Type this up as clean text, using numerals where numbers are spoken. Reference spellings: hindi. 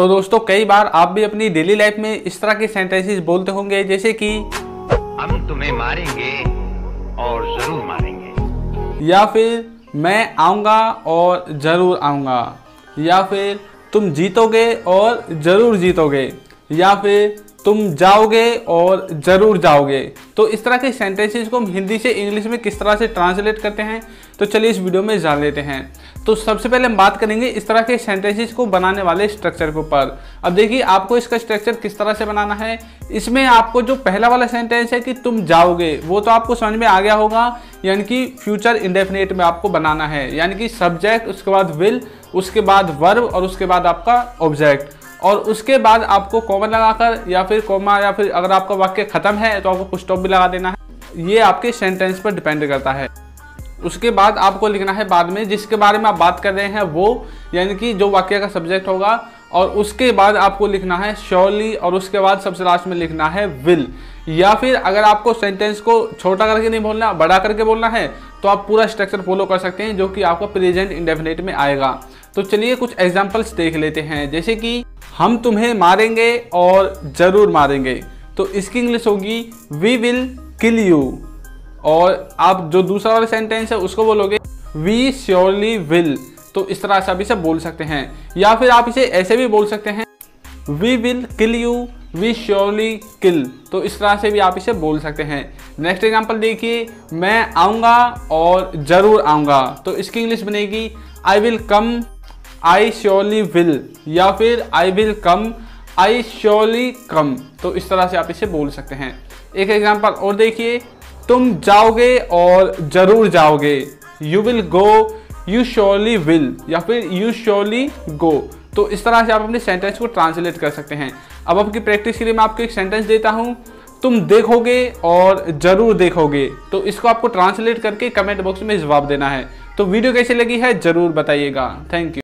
तो दोस्तों कई बार आप भी अपनी डेली लाइफ में इस तरह के सेंटेंसेस बोलते होंगे जैसे कि हम तुम्हें मारेंगे और जरूर मारेंगे, या फिर मैं आऊँगा और ज़रूर आऊँगा, या फिर तुम जीतोगे और ज़रूर जीतोगे, या फिर तुम जाओगे और ज़रूर जाओगे। तो इस तरह के सेंटेंसेस को हम हिंदी से इंग्लिश में किस तरह से ट्रांसलेट करते हैं तो चलिए इस वीडियो में जान लेते हैं। तो सबसे पहले हम बात करेंगे इस तरह के सेंटेंसेस को बनाने वाले स्ट्रक्चर के ऊपर। अब देखिए आपको इसका स्ट्रक्चर किस तरह से बनाना है। इसमें आपको जो पहला वाला सेंटेंस है कि तुम जाओगे, वो तो आपको समझ में आ गया होगा, यानी कि फ्यूचर इंडेफिनेट में आपको बनाना है, यानी कि सब्जेक्ट, उसके बाद विल, उसके बाद वर्ब और उसके बाद आपका ऑब्जेक्ट, और उसके बाद आपको कॉमा लगाकर या फिर कॉमा, या फिर अगर आपका वाक्य ख़त्म है तो आपको फुल स्टॉप भी लगा देना है। ये आपके सेंटेंस पर डिपेंड करता है। उसके बाद आपको लिखना है बाद में जिसके बारे में आप बात कर रहे हैं वो, यानी कि जो वाक्य का सब्जेक्ट होगा, और उसके बाद आपको लिखना है श्योरली, और उसके बाद सबसे लास्ट में लिखना है विल। या फिर अगर आपको सेंटेंस को छोटा करके नहीं बोलना, बड़ा करके बोलना है, तो आप पूरा स्ट्रक्चर फॉलो कर सकते हैं जो कि आपका प्रेजेंट इंडेफिनेट में आएगा। तो चलिए कुछ एग्जाम्पल्स देख लेते हैं, जैसे कि हम तुम्हें मारेंगे और ज़रूर मारेंगे, तो इसकी इंग्लिश होगी वी विल किल यू, और आप जो दूसरा वाला सेंटेंस है उसको बोलोगे वी श्योरली विल। तो इस तरह से आप इसे बोल सकते हैं, या फिर आप इसे ऐसे भी बोल सकते हैं we will kill you, we surely kill. तो इस तरह से भी आप इसे बोल सकते हैं। नेक्स्ट एग्जांपल देखिए, मैं आऊँगा और ज़रूर आऊँगा, तो इसकी इंग्लिश बनेगी I will come, I surely will, या फिर आई विल कम, आई श्योरली कम। तो इस तरह से आप इसे बोल सकते हैं। एक एग्जाम्पल और देखिए, तुम जाओगे और ज़रूर जाओगे, you will go, you surely will, या फिर यू श्योरली गो। तो इस तरह से आप अपने सेंटेंस को ट्रांसलेट कर सकते हैं। अब आपकी प्रैक्टिस के लिए मैं आपको एक सेंटेंस देता हूँ, तुम देखोगे और ज़रूर देखोगे, तो इसको आपको ट्रांसलेट करके कमेंट बॉक्स में जवाब देना है। तो वीडियो कैसी लगी है ज़रूर बताइएगा। Thank you.